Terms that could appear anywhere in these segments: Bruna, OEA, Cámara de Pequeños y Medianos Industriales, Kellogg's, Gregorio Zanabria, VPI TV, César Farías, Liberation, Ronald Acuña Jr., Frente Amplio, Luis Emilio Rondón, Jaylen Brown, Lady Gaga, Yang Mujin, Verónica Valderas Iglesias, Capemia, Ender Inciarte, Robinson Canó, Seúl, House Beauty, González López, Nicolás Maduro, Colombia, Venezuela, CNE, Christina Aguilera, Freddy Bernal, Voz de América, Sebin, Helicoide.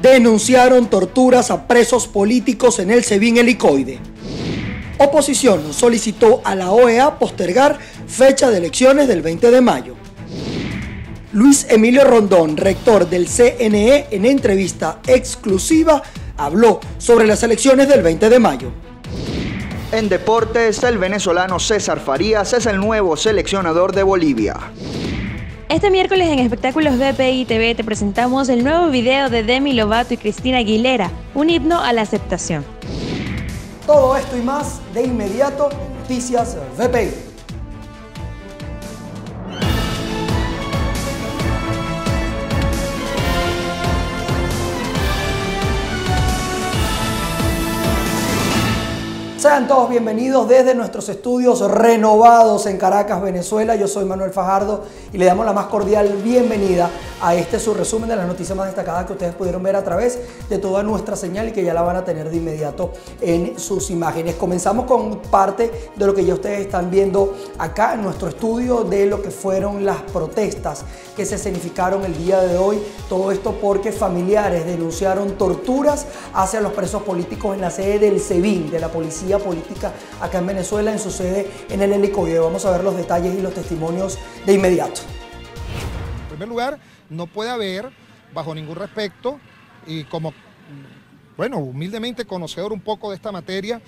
denunciaron torturas a presos políticos en el Sebin Helicoide. Oposición solicitó a la OEA postergar fecha de elecciones del 20 de mayo. Luis Emilio Rondón, rector del CNE, en entrevista exclusiva, habló sobre las elecciones del 20 de mayo. En deportes, el venezolano César Farías es el nuevo seleccionador de Bolivia. Este miércoles en Espectáculos VPI TV te presentamos el nuevo video de Demi Lovato y Christina Aguilera, un himno a la aceptación. Todo esto y más de inmediato en Noticias VPI. Sean todos bienvenidos desde nuestros estudios renovados en Caracas, Venezuela. Yo soy Manuel Fajardo y le damos la más cordial bienvenida a este su resumen de las noticias más destacadas que ustedes pudieron ver a través de toda nuestra señal y que ya la van a tener de inmediato en sus imágenes. Comenzamos con parte de lo que ya ustedes están viendo acá en nuestro estudio de lo que fueron las protestas que se escenificaron el día de hoy. Todo esto porque familiares denunciaron torturas hacia los presos políticos en la sede del Sebin, de la policía política acá en Venezuela, en su sede en el Helicoide. Vamos a ver los detalles y los testimonios de inmediato. En primer lugar, no puede haber, bajo ningún respecto, y como, bueno, humildemente conocedor un poco de esta materia,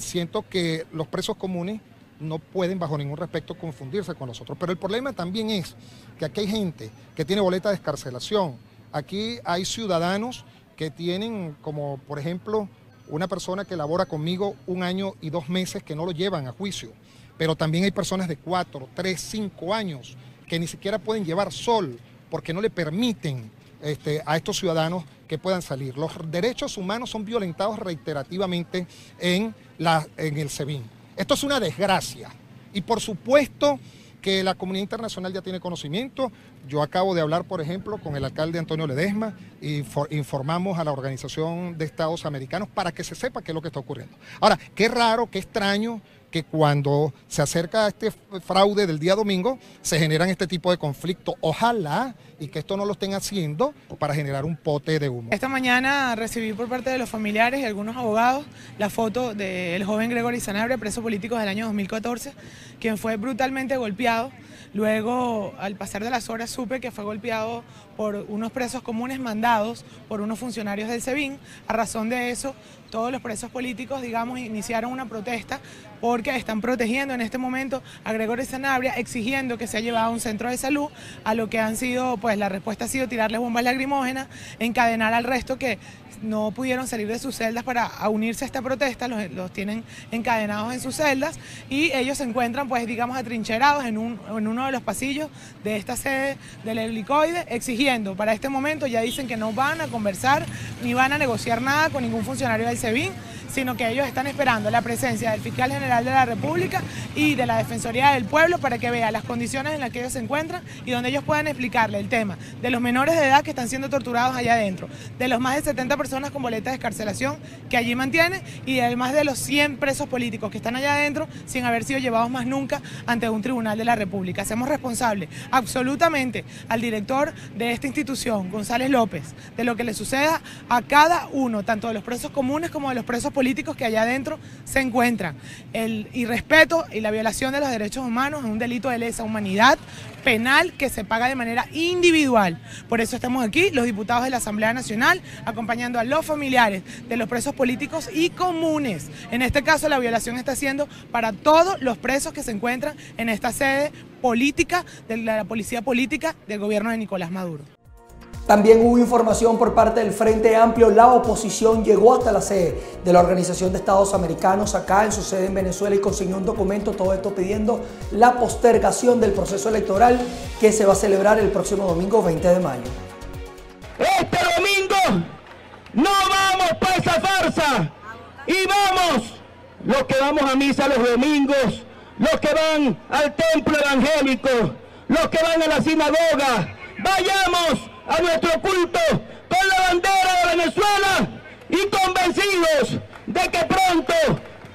siento que los presos comunes no pueden bajo ningún respecto confundirse con nosotros. Pero el problema también es que aquí hay gente que tiene boleta de excarcelación. Aquí hay ciudadanos que tienen, como por ejemplo, una persona que labora conmigo 1 año y 2 meses que no lo llevan a juicio, pero también hay personas de 4, 3, 5 años que ni siquiera pueden llevar sol porque no le permiten a estos ciudadanos que puedan salir. Los derechos humanos son violentados reiterativamente en el Sebin. Esto es una desgracia y por supuesto que la comunidad internacional ya tiene conocimiento. Yo acabo de hablar, por ejemplo, con el alcalde Antonio Ledesma y informamos a la Organización de Estados Americanos para que se sepa qué es lo que está ocurriendo. Ahora, qué raro, qué extraño que cuando se acerca este fraude del día domingo se generan este tipo de conflictos. Ojalá y que esto no lo estén haciendo para generar un pote de humo. Esta mañana recibí por parte de los familiares y algunos abogados la foto del joven Gregorio Zanabria, preso político del año 2014, quien fue brutalmente golpeado. Luego, al pasar de las horas, supe que fue golpeado por unos presos comunes mandados por unos funcionarios del Sebin. A razón de eso, todos los presos políticos, digamos, iniciaron una protesta porque están protegiendo en este momento a Gregorio Zanabria, exigiendo que sea llevado a un centro de salud, a lo que han sido, pues la respuesta ha sido tirarles bombas lacrimógenas, encadenar al resto que no pudieron salir de sus celdas para unirse a esta protesta, los tienen encadenados en sus celdas y ellos se encuentran, pues digamos, atrincherados en uno de los pasillos de esta sede del Helicoide, exigiendo. Para este momento ya dicen que no van a conversar ni van a negociar nada con ningún funcionario del Sebin, sino que ellos están esperando la presencia del fiscal general de la República y de la Defensoría del Pueblo para que vea las condiciones en las que ellos se encuentran y donde ellos puedan explicarle el tema de los menores de edad que están siendo torturados allá adentro, de los más de 70 personas con boletas de excarcelación que allí mantienen y además de los 100 presos políticos que están allá adentro sin haber sido llevados más nunca ante un tribunal de la República. Hacemos responsable absolutamente al director de esta institución, González López, de lo que le suceda a cada uno, tanto de los presos comunes como de los presos políticos que allá adentro se encuentran. El irrespeto y la violación de los derechos humanos es un delito de lesa humanidad penal que se paga de manera individual. Por eso estamos aquí, los diputados de la Asamblea Nacional, acompañando a los familiares de los presos políticos y comunes. En este caso, la violación está siendo para todos los presos que se encuentran en esta sede política de la policía política del gobierno de Nicolás Maduro. También hubo información por parte del Frente Amplio. La oposición llegó hasta la sede de la Organización de Estados Americanos, acá en su sede en Venezuela, y consiguió un documento, todo esto pidiendo la postergación del proceso electoral que se va a celebrar el próximo domingo 20 de mayo. Este domingo no vamos para esa farsa y vamos, los que vamos a misa los domingos, los que van al templo evangélico, los que van a la sinagoga, vayamos a nuestro culto con la bandera de Venezuela y convencidos de que pronto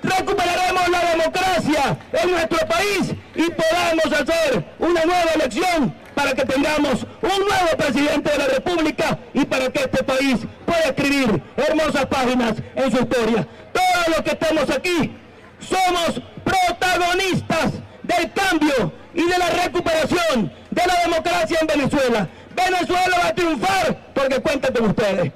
recuperaremos la democracia en nuestro país y podamos hacer una nueva elección para que tengamos un nuevo presidente de la República y para que este país pueda escribir hermosas páginas en su historia. Todos los que estamos aquí somos protagonistas del cambio y de la recuperación de la democracia en Venezuela. Venezuela va a triunfar porque cuenta con ustedes.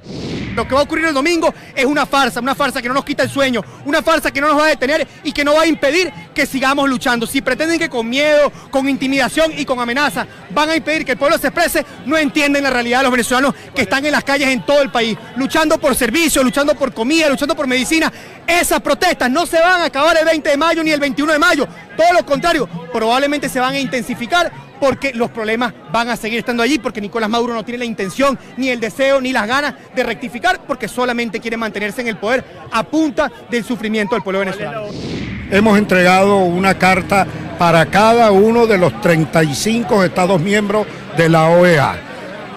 Lo que va a ocurrir el domingo es una farsa que no nos quita el sueño, una farsa que no nos va a detener y que no va a impedir que sigamos luchando. Si pretenden que con miedo, con intimidación y con amenaza van a impedir que el pueblo se exprese, no entienden la realidad de los venezolanos que están en las calles en todo el país, luchando por servicios, luchando por comida, luchando por medicina. Esas protestas no se van a acabar el 20 de mayo ni el 21 de mayo, todo lo contrario, probablemente se van a intensificar porque los problemas van a seguir estando allí, porque Nicolás Maduro no tiene la intención, ni el deseo, ni las ganas de rectificar, porque solamente quiere mantenerse en el poder a punta del sufrimiento del pueblo venezolano. Hemos entregado una carta para cada uno de los 35 Estados miembros de la OEA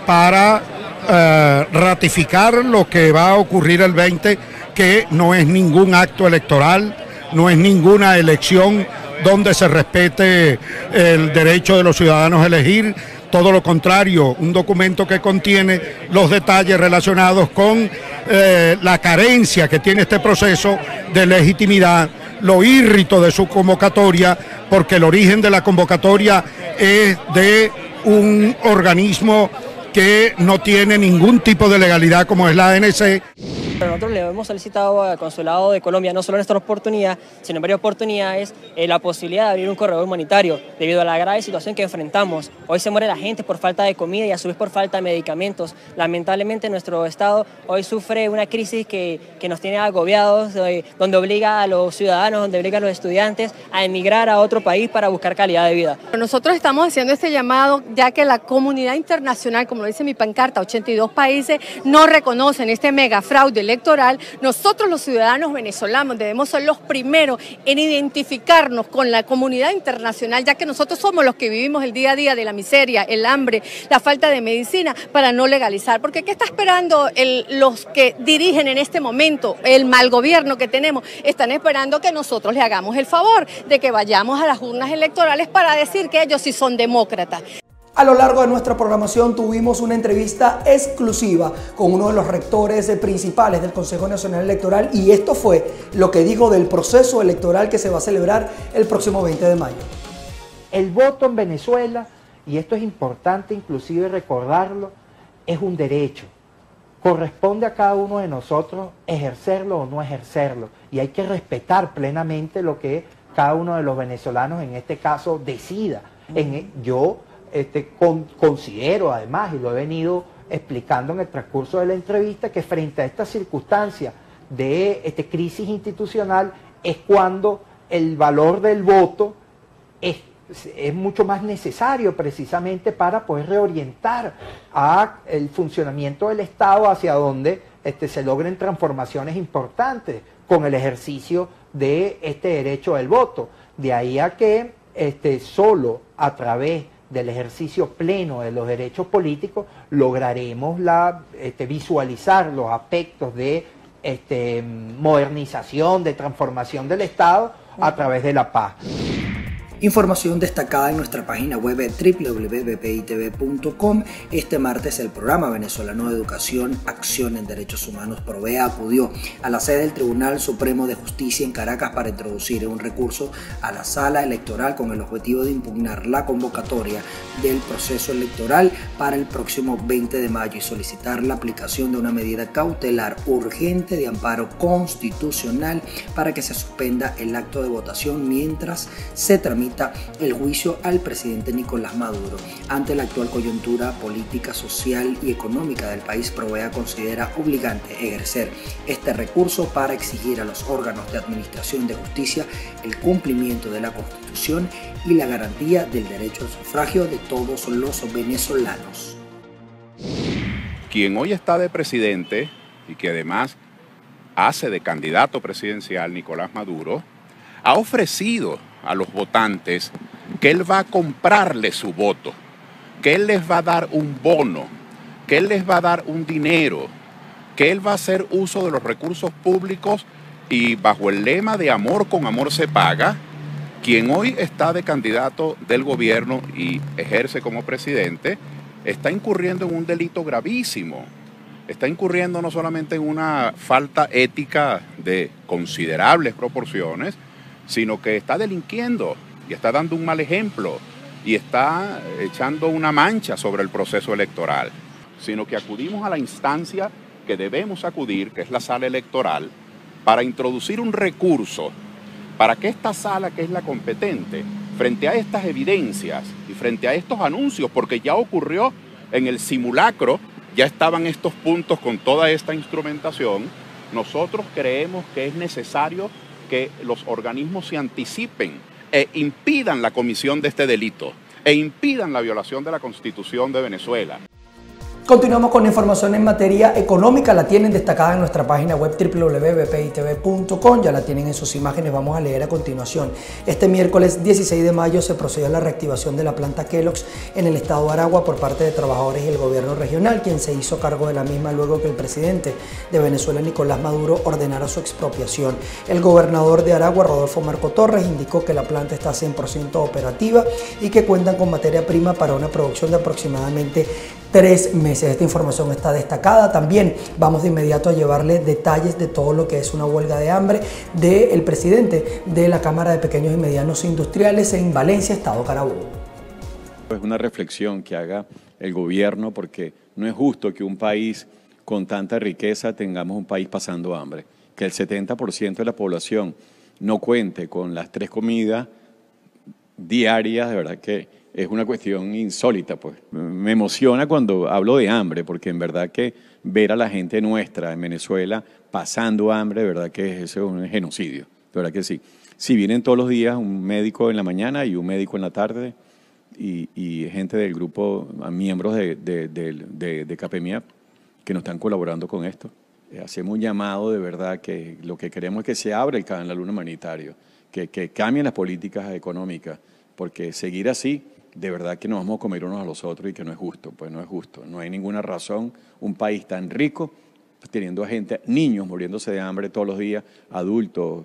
para ratificar lo que va a ocurrir el 20, que no es ningún acto electoral, no es ninguna elección donde se respete el derecho de los ciudadanos a elegir, todo lo contrario, un documento que contiene los detalles relacionados con la carencia que tiene este proceso de legitimidad, lo írrito de su convocatoria, porque el origen de la convocatoria es de un organismo que no tiene ningún tipo de legalidad como es la ANC. Nosotros le hemos solicitado al Consulado de Colombia, no solo en esta oportunidad, sino en varias oportunidades, la posibilidad de abrir un corredor humanitario, debido a la grave situación que enfrentamos. Hoy se muere la gente por falta de comida y a su vez por falta de medicamentos. Lamentablemente nuestro Estado hoy sufre una crisis que nos tiene agobiados, donde obliga a los ciudadanos, donde obliga a los estudiantes a emigrar a otro país para buscar calidad de vida. Nosotros estamos haciendo este llamado ya que la comunidad internacional, como dice mi pancarta, 82 países no reconocen este mega fraude electoral. Nosotros los ciudadanos venezolanos debemos ser los primeros en identificarnos con la comunidad internacional, ya que nosotros somos los que vivimos el día a día de la miseria, el hambre, la falta de medicina, para no legalizar. Porque ¿qué está esperando los que dirigen en este momento el mal gobierno que tenemos? Están esperando que nosotros le hagamos el favor de que vayamos a las urnas electorales para decir que ellos sí son demócratas. A lo largo de nuestra programación tuvimos una entrevista exclusiva con uno de los rectores principales del Consejo Nacional Electoral y esto fue lo que dijo del proceso electoral que se va a celebrar el próximo 20 de mayo. El voto en Venezuela, y esto es importante inclusive recordarlo, es un derecho. Corresponde a cada uno de nosotros ejercerlo o no ejercerlo y hay que respetar plenamente lo que cada uno de los venezolanos en este caso decida. Considero además, y lo he venido explicando en el transcurso de la entrevista, que frente a esta circunstancia de crisis institucional es cuando el valor del voto es mucho más necesario precisamente para poder reorientar el funcionamiento del Estado hacia donde se logren transformaciones importantes con el ejercicio de este derecho del voto. De ahí a que solo a través del ejercicio pleno de los derechos políticos lograremos visualizar los aspectos de modernización, de transformación del Estado a través de la paz. Información destacada en nuestra página web www.vpitv.com. Este martes el programa venezolano de educación Acción en Derechos Humanos PROVEA acudió a la sede del Tribunal Supremo de Justicia en Caracas para introducir un recurso a la sala electoral con el objetivo de impugnar la convocatoria del proceso electoral para el próximo 20 de mayo y solicitar la aplicación de una medida cautelar urgente de amparo constitucional para que se suspenda el acto de votación mientras se tramita el juicio al presidente Nicolás Maduro. Ante la actual coyuntura política, social y económica del país, PROVEA considera obligante ejercer este recurso para exigir a los órganos de administración de justicia el cumplimiento de la Constitución y la garantía del derecho al sufragio de todos los venezolanos. Quien hoy está de presidente y que además hace de candidato presidencial Nicolás Maduro, ha ofrecido a los votantes que él va a comprarle su voto, que él les va a dar un bono, que él les va a dar un dinero, que él va a hacer uso de los recursos públicos y bajo el lema de amor con amor se paga, Quien hoy está de candidato del gobierno y ejerce como presidente, está incurriendo en un delito gravísimo. Está incurriendo no solamente en una falta ética de considerables proporciones, sino que está delinquiendo y está dando un mal ejemplo y está echando una mancha sobre el proceso electoral, sino que acudimos a la instancia que debemos acudir, que es la sala electoral, para introducir un recurso para que esta sala, que es la competente, frente a estas evidencias y frente a estos anuncios, porque ya ocurrió en el simulacro, ya estaban estos puntos con toda esta instrumentación, nosotros creemos que es necesario que los organismos se anticipen e impidan la comisión de este delito, e impidan la violación de la Constitución de Venezuela. Continuamos con información en materia económica, la tienen destacada en nuestra página web www.vpitv.com, ya la tienen en sus imágenes, vamos a leer a continuación. Este miércoles 16 de mayo se procedió a la reactivación de la planta Kellogg's en el estado de Aragua por parte de trabajadores y el gobierno regional, quien se hizo cargo de la misma luego que el presidente de Venezuela, Nicolás Maduro, ordenara su expropiación. El gobernador de Aragua, Rodolfo Marco Torres, indicó que la planta está 100% operativa y que cuentan con materia prima para una producción de aproximadamente 3 meses. Esta información está destacada. También vamos de inmediato a llevarles detalles de todo lo que es una huelga de hambre del presidente de la Cámara de Pequeños y Medianos Industriales en Valencia, Estado Carabobo. Es una reflexión que haga el gobierno, porque no es justo que un país con tanta riqueza tengamos un país pasando hambre, que el 70% de la población no cuente con las 3 comidas diarias. De verdad que es una cuestión insólita, pues. Me emociona cuando hablo de hambre, porque en verdad que ver a la gente nuestra en Venezuela pasando hambre, de verdad que eso es un genocidio, de verdad que sí. Si vienen todos los días un médico en la mañana y un médico en la tarde y gente del grupo, miembros de Capemia que nos están colaborando con esto. Hacemos un llamado de verdad que lo que queremos es que se abra el canal humanitario, que cambien las políticas económicas, porque seguir así, de verdad que nos vamos a comer unos a los otros y que no es justo, pues no es justo. No hay ninguna razón, un país tan rico, teniendo a gente, niños muriéndose de hambre todos los días, adultos,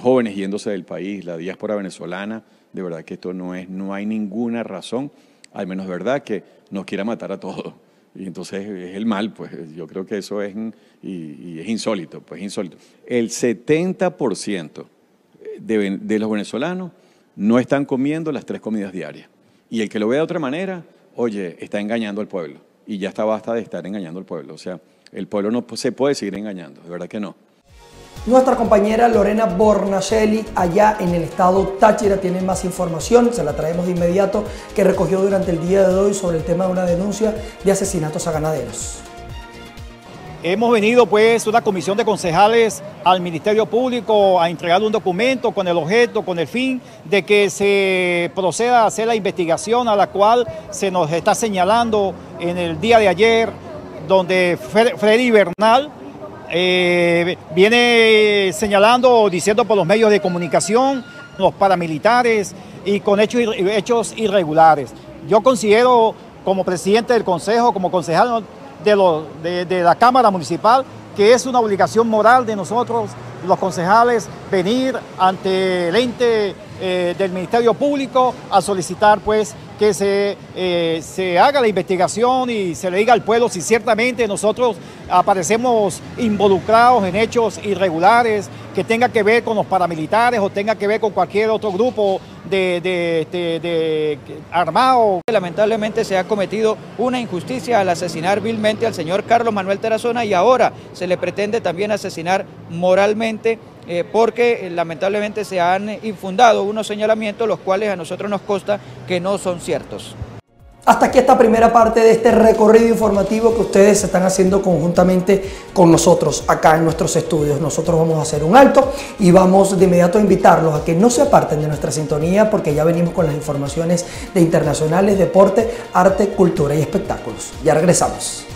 jóvenes yéndose del país, la diáspora venezolana, de verdad que esto no hay ninguna razón, al menos verdad que nos quiera matar a todos. Y entonces es el mal, pues yo creo que eso es, y es insólito, pues insólito. El 70% de los venezolanos no están comiendo las 3 comidas diarias. Y el que lo vea de otra manera, oye, está engañando al pueblo. Y ya está, basta de estar engañando al pueblo. O sea, el pueblo no se puede seguir engañando, de verdad que no. Nuestra compañera Lorena Bornachelli, allá en el estado Táchira, tiene más información, se la traemos de inmediato, que recogió durante el día de hoy sobre el tema de una denuncia de asesinatos a ganaderos. Hemos venido, pues, una comisión de concejales al Ministerio Público a entregar un documento con el objeto, con el fin de que se proceda a hacer la investigación a la cual se nos está señalando en el día de ayer, donde Freddy Bernal viene señalando o diciendo por los medios de comunicación, los paramilitares y con hechos irregulares. Yo considero, como presidente del Consejo, como concejal de la Cámara Municipal, que es una obligación moral de nosotros, los concejales, venir ante el ente del Ministerio Público a solicitar, pues, que se haga la investigación y se le diga al pueblo si ciertamente nosotros aparecemos involucrados en hechos irregulares que tenga que ver con los paramilitares o tenga que ver con cualquier otro grupo de armado. Lamentablemente se ha cometido una injusticia al asesinar vilmente al señor Carlos Manuel Tarazona, y ahora se le pretende también asesinar moralmente, porque lamentablemente se han infundado unos señalamientos los cuales a nosotros nos consta que no son ciertos. Hasta aquí esta primera parte de este recorrido informativo que ustedes están haciendo conjuntamente con nosotros acá en nuestros estudios. Nosotros vamos a hacer un alto y vamos de inmediato a invitarlos a que no se aparten de nuestra sintonía, porque ya venimos con las informaciones de internacionales, deporte, arte, cultura y espectáculos. Ya regresamos.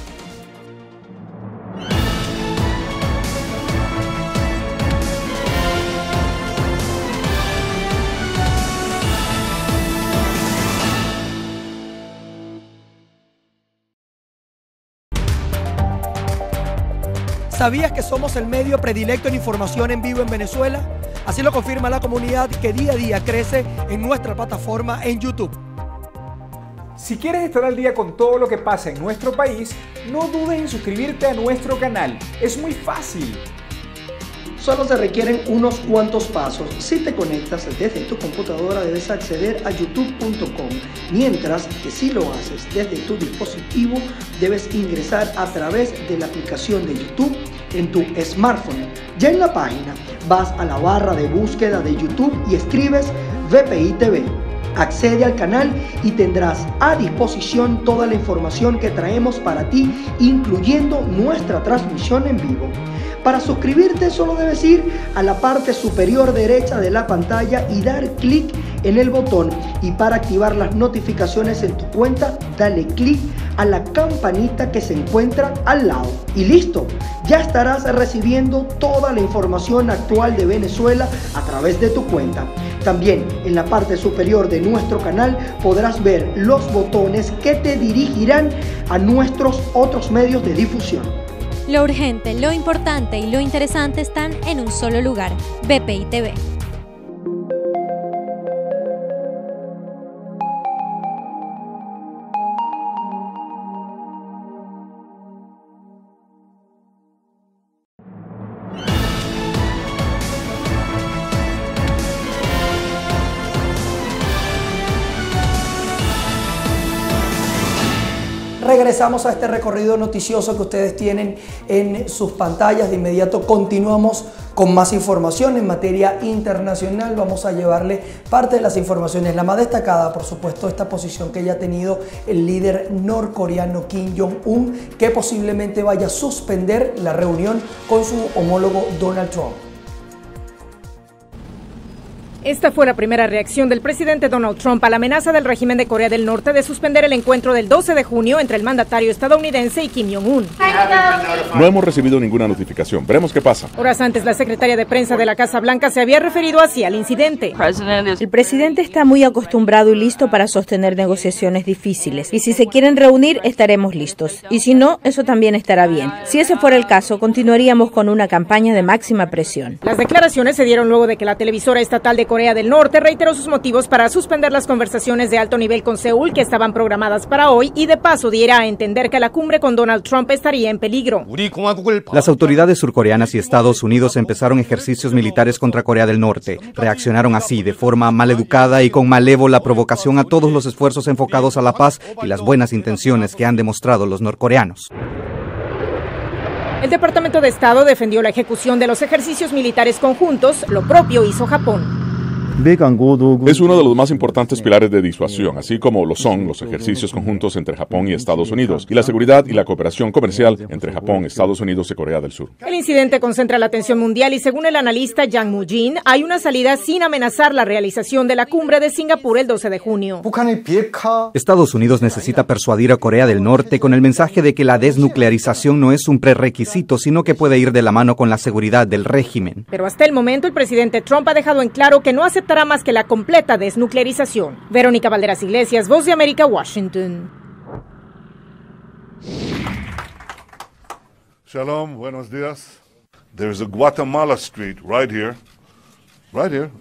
¿Sabías que somos el medio predilecto en información en vivo en Venezuela? Así lo confirma la comunidad que día a día crece en nuestra plataforma en YouTube. Si quieres estar al día con todo lo que pasa en nuestro país, no dudes en suscribirte a nuestro canal. Es muy fácil. Solo se requieren unos cuantos pasos. Si te conectas desde tu computadora debes acceder a youtube.com, mientras que si lo haces desde tu dispositivo debes ingresar a través de la aplicación de YouTube en tu smartphone. Ya en la página vas a la barra de búsqueda de YouTube y escribes VPI TV. Accede al canal y tendrás a disposición toda la información que traemos para ti, incluyendo nuestra transmisión en vivo. Para suscribirte solo debes ir a la parte superior derecha de la pantalla y dar clic en el botón, y para activar las notificaciones en tu cuenta dale clic a la campanita que se encuentra al lado y listo, ya estarás recibiendo toda la información actual de Venezuela a través de tu cuenta. También en la parte superior de nuestro canal podrás ver los botones que te dirigirán a nuestros otros medios de difusión. Lo urgente, lo importante y lo interesante están en un solo lugar, VPI TV. Regresamos a este recorrido noticioso que ustedes tienen en sus pantallas. De inmediato continuamos con más información en materia internacional. Vamos a llevarle parte de las informaciones. La más destacada, por supuesto, esta posición que ya ha tenido el líder norcoreano Kim Jong-un, que posiblemente vaya a suspender la reunión con su homólogo Donald Trump. Esta fue la primera reacción del presidente Donald Trump a la amenaza del régimen de Corea del Norte de suspender el encuentro del 12 de junio entre el mandatario estadounidense y Kim Jong-un. No hemos recibido ninguna notificación. Veremos qué pasa. Horas antes, la secretaria de prensa de la Casa Blanca se había referido así al incidente. El presidente está muy acostumbrado y listo para sostener negociaciones difíciles. Y si se quieren reunir, estaremos listos. Y si no, eso también estará bien. Si ese fuera el caso, continuaríamos con una campaña de máxima presión. Las declaraciones se dieron luego de que la televisora estatal de Corea del Norte reiteró sus motivos para suspender las conversaciones de alto nivel con Seúl que estaban programadas para hoy y de paso diera a entender que la cumbre con Donald Trump estaría en peligro. Las autoridades surcoreanas y Estados Unidos empezaron ejercicios militares contra Corea del Norte. Reaccionaron así, de forma maleducada y con malévola provocación a todos los esfuerzos enfocados a la paz y las buenas intenciones que han demostrado los norcoreanos. El Departamento de Estado defendió la ejecución de los ejercicios militares conjuntos, lo propio hizo Japón. Es uno de los más importantes pilares de disuasión, así como lo son los ejercicios conjuntos entre Japón y Estados Unidos, y la seguridad y la cooperación comercial entre Japón, Estados Unidos y Corea del Sur. El incidente concentra la atención mundial y según el analista Yang Mujin, hay una salida sin amenazar la realización de la cumbre de Singapur el 12 de junio. Estados Unidos necesita persuadir a Corea del Norte con el mensaje de que la desnuclearización no es un prerequisito, sino que puede ir de la mano con la seguridad del régimen. Pero hasta el momento el presidente Trump ha dejado en claro que no acepta más que la completa desnuclearización. Verónica Valderas Iglesias, Voz de América, Washington. Shalom, buenos días. There's a Guatemala Street right here.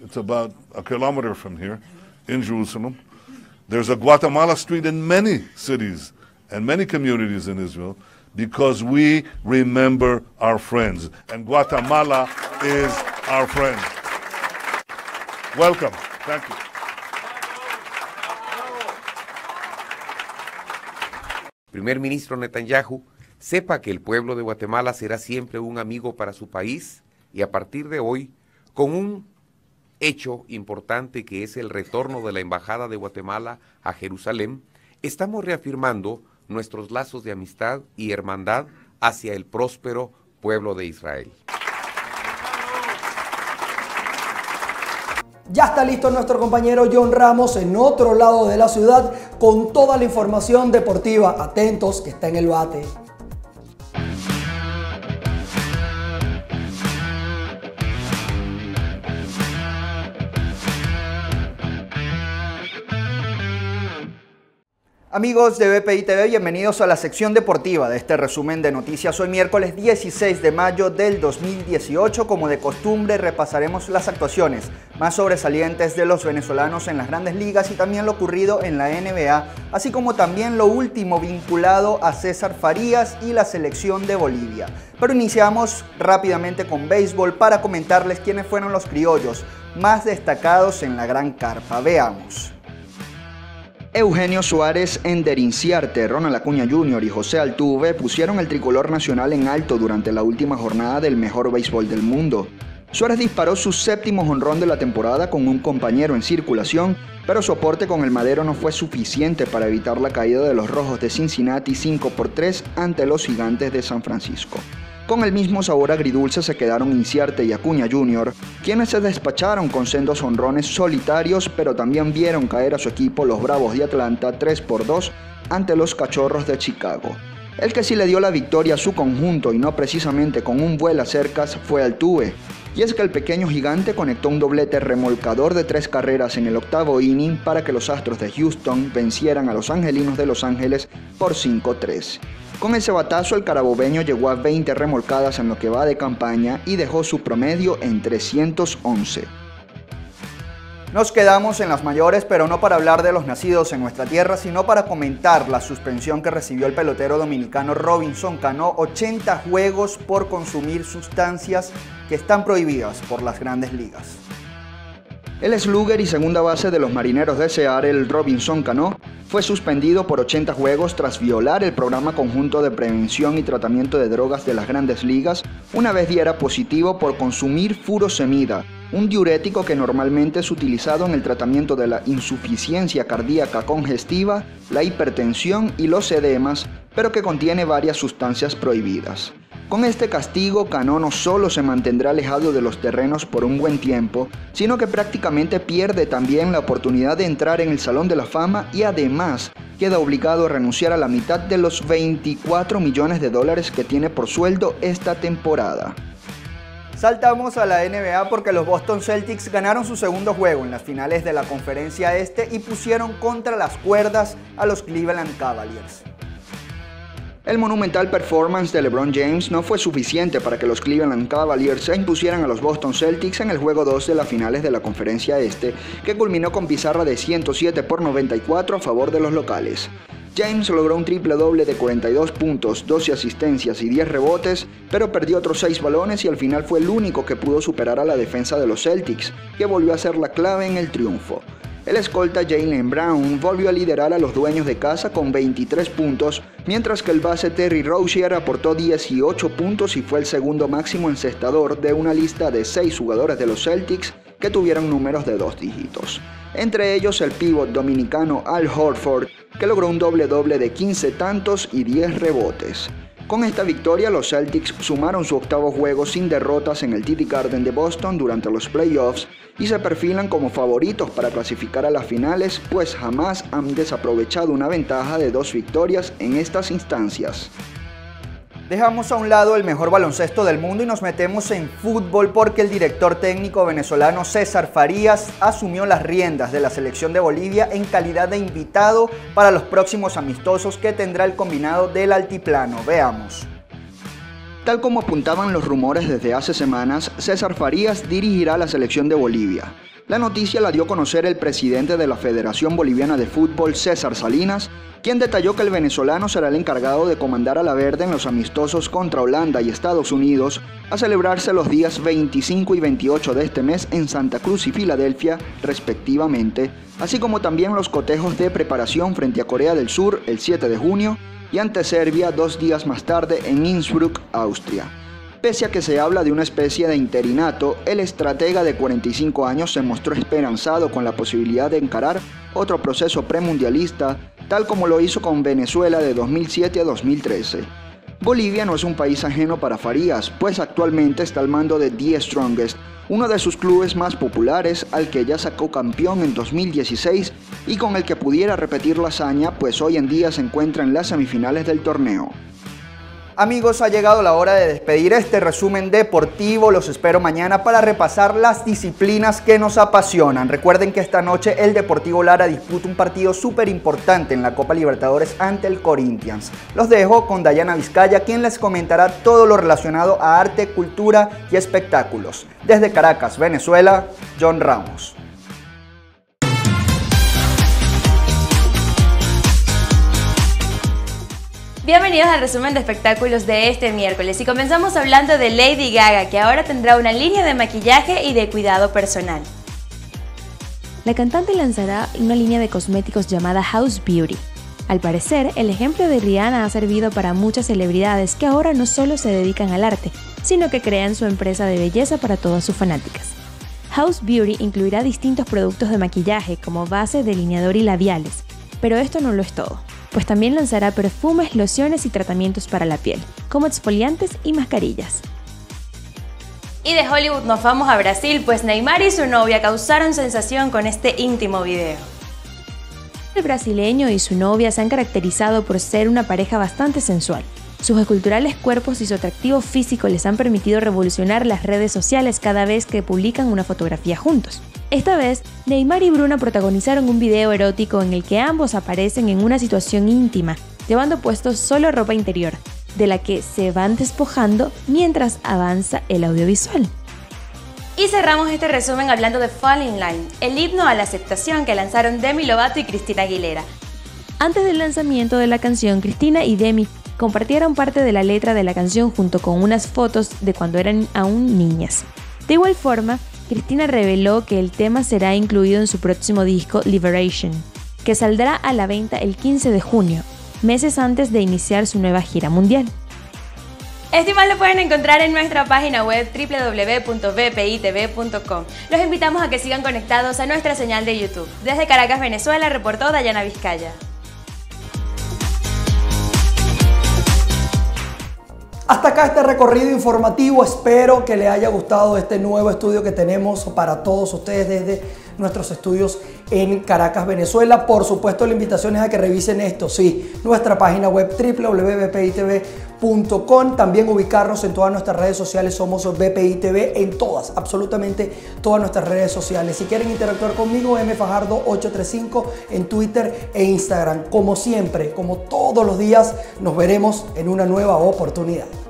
It's about a kilometer from here, in Jerusalem. There's a Guatemala Street in many cities and many communities in Israel because we remember our friends, and Guatemala is our friend. Welcome. Thank you. Primer ministro Netanyahu, sepa que el pueblo de Guatemala será siempre un amigo para su país y a partir de hoy, con un hecho importante que es el retorno de la Embajada de Guatemala a Jerusalén, estamos reafirmando nuestros lazos de amistad y hermandad hacia el próspero pueblo de Israel. Ya está listo nuestro compañero John Ramos en otro lado de la ciudad con toda la información deportiva. Atentos que está en el bate. Amigos de VPI TV, bienvenidos a la sección deportiva de este resumen de noticias. Hoy miércoles 16 de mayo del 2018, como de costumbre repasaremos las actuaciones más sobresalientes de los venezolanos en las grandes ligas y también lo ocurrido en la NBA, así como también lo último vinculado a César Farías y la selección de Bolivia. Pero iniciamos rápidamente con béisbol para comentarles quiénes fueron los criollos más destacados en la gran carpa. Veamos. Eugenio Suárez, Ender Inciarte, Ronald Acuña Jr. y José Altuve pusieron el tricolor nacional en alto durante la última jornada del mejor béisbol del mundo. Suárez disparó su séptimo jonrón de la temporada con un compañero en circulación, pero su aporte con el madero no fue suficiente para evitar la caída de los Rojos de Cincinnati 5-3 ante los Gigantes de San Francisco. Con el mismo sabor agridulce se quedaron Inciarte y Acuña Jr., quienes se despacharon con sendos jonrones solitarios, pero también vieron caer a su equipo los Bravos de Atlanta 3-2 ante los Cachorros de Chicago. El que sí le dio la victoria a su conjunto y no precisamente con un vuelo a cercas fue Altuve, y es que el pequeño gigante conectó un doblete remolcador de 3 carreras en el 8º inning para que los Astros de Houston vencieran a los Angelinos de Los Ángeles por 5-3. Con ese batazo el carabobeño llegó a 20 remolcadas en lo que va de campaña y dejó su promedio en 311. Nos quedamos en las mayores, pero no para hablar de los nacidos en nuestra tierra, sino para comentar la suspensión que recibió el pelotero dominicano Robinson Canó, 80 juegos por consumir sustancias que están prohibidas por las grandes ligas. El slugger y segunda base de los Marineros de Seattle, Robinson Canó, fue suspendido por 80 juegos tras violar el programa conjunto de prevención y tratamiento de drogas de las grandes ligas una vez diera positivo por consumir furosemida, un diurético que normalmente es utilizado en el tratamiento de la insuficiencia cardíaca congestiva, la hipertensión y los edemas, pero que contiene varias sustancias prohibidas. Con este castigo, Canó no solo se mantendrá alejado de los terrenos por un buen tiempo, sino que prácticamente pierde también la oportunidad de entrar en el Salón de la Fama y además queda obligado a renunciar a la mitad de los $24 millones que tiene por sueldo esta temporada. Saltamos a la NBA porque los Boston Celtics ganaron su segundo juego en las finales de la Conferencia Este y pusieron contra las cuerdas a los Cleveland Cavaliers. El monumental performance de LeBron James no fue suficiente para que los Cleveland Cavaliers se impusieran a los Boston Celtics en el juego 2 de las finales de la Conferencia Este, que culminó con pizarra de 107-94 a favor de los locales. James logró un triple-doble de 42 puntos, 12 asistencias y 10 rebotes, pero perdió otros 6 balones y al final fue el único que pudo superar a la defensa de los Celtics, que volvió a ser la clave en el triunfo. El escolta Jaylen Brown volvió a liderar a los dueños de casa con 23 puntos, mientras que el base Terry Rozier aportó 18 puntos y fue el segundo máximo encestador de una lista de 6 jugadores de los Celtics que tuvieron números de 2 dígitos. Entre ellos el pívot dominicano Al Horford, que logró un doble-doble de 15 tantos y 10 rebotes. Con esta victoria, los Celtics sumaron su 8º juego sin derrotas en el TD Garden de Boston durante los playoffs y se perfilan como favoritos para clasificar a las finales, pues jamás han desaprovechado una ventaja de 2 victorias en estas instancias. Dejamos a un lado el mejor baloncesto del mundo y nos metemos en fútbol porque el director técnico venezolano César Farías asumió las riendas de la selección de Bolivia en calidad de invitado para los próximos amistosos que tendrá el combinado del altiplano. Veamos. Tal como apuntaban los rumores desde hace semanas, César Farías dirigirá la selección de Bolivia. La noticia la dio a conocer el presidente de la Federación Boliviana de Fútbol, César Salinas, quien detalló que el venezolano será el encargado de comandar a la verde en los amistosos contra Holanda y Estados Unidos a celebrarse los días 25 y 28 de este mes en Santa Cruz y Filadelfia, respectivamente, así como también los cotejos de preparación frente a Corea del Sur el 7 de junio y ante Serbia 2 días más tarde en Innsbruck, Austria. Pese a que se habla de una especie de interinato, el estratega de 45 años se mostró esperanzado con la posibilidad de encarar otro proceso premundialista, tal como lo hizo con Venezuela de 2007 a 2013. Bolivia no es un país ajeno para Farías, pues actualmente está al mando de The Strongest, uno de sus clubes más populares, al que ya sacó campeón en 2016 y con el que pudiera repetir la hazaña, pues hoy en día se encuentra en las semifinales del torneo. Amigos, ha llegado la hora de despedir este resumen deportivo. Los espero mañana para repasar las disciplinas que nos apasionan. Recuerden que esta noche el Deportivo Lara disputa un partido súper importante en la Copa Libertadores ante el Corinthians. Los dejo con Dayana Vizcaya, quien les comentará todo lo relacionado a arte, cultura y espectáculos. Desde Caracas, Venezuela, John Ramos. Bienvenidos al resumen de espectáculos de este miércoles y comenzamos hablando de Lady Gaga, que ahora tendrá una línea de maquillaje y de cuidado personal. La cantante lanzará una línea de cosméticos llamada House Beauty. Al parecer, el ejemplo de Rihanna ha servido para muchas celebridades que ahora no solo se dedican al arte, sino que crean su empresa de belleza para todas sus fanáticas. House Beauty incluirá distintos productos de maquillaje como base, delineador y labiales, pero esto no lo es todo, pues también lanzará perfumes, lociones y tratamientos para la piel, como exfoliantes y mascarillas. Y de Hollywood nos vamos a Brasil, pues Neymar y su novia causaron sensación con este íntimo video. El brasileño y su novia se han caracterizado por ser una pareja bastante sensual. Sus esculturales cuerpos y su atractivo físico les han permitido revolucionar las redes sociales cada vez que publican una fotografía juntos. Esta vez, Neymar y Bruna protagonizaron un video erótico en el que ambos aparecen en una situación íntima, llevando puestos solo ropa interior, de la que se van despojando mientras avanza el audiovisual. Y cerramos este resumen hablando de Fall in Line, el himno a la aceptación que lanzaron Demi Lovato y Christina Aguilera. Antes del lanzamiento de la canción, Christina y Demi compartieron parte de la letra de la canción junto con unas fotos de cuando eran aún niñas. De igual forma, Christina reveló que el tema será incluido en su próximo disco Liberation, que saldrá a la venta el 15 de junio, meses antes de iniciar su nueva gira mundial. Este y más lo pueden encontrar en nuestra página web www.vpitv.com. Los invitamos a que sigan conectados a nuestra señal de YouTube. Desde Caracas, Venezuela, reportó Dayana Vizcaya. Hasta acá este recorrido informativo, espero que les haya gustado este nuevo estudio que tenemos para todos ustedes desde nuestros estudios en Caracas, Venezuela. Por supuesto, la invitación es a que revisen esto, sí, nuestra página web www.vpitv.com, también ubicarnos en todas nuestras redes sociales, somos VPI TV en todas, absolutamente todas nuestras redes sociales. Si quieren interactuar conmigo, mfajardo835 en Twitter e Instagram. Como siempre, como todos los días, nos veremos en una nueva oportunidad.